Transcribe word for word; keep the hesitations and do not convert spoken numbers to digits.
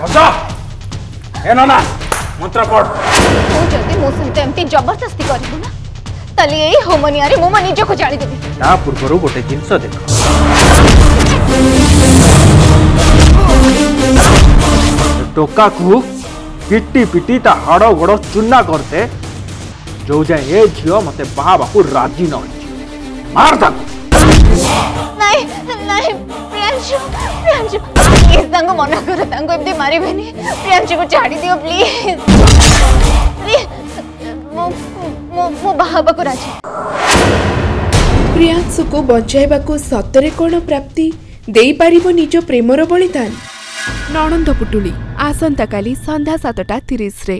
ना मंत्र पढ़ तू जल्दी मो सहित एमती जबरदस्ती करू ना तले ए होमनिया रे मोमा निज को जाली देबी ता पूर्व गोटे जिंस देख टोका को पिटी पिटी ता हाड़ो गोड़ो चुन्ना करते जो जाए ए झियो मते बाबा को राजी न होई मार ता नहीं नहीं प्रियांशु प्रियांशु इस दंगो मना करो दंगो इब्दी मारी बनी प्रियांशु को झाड़ी दियो प्लीज प्लीज मो मो मो बाबा को राजी प्रियांशु को बचाइबा को सतरे कोण प्राप्ति देई पारिबो निज प्रेमर बलिदान ननंद पुटुली आसंता काली संध्या सात टा तीस रे।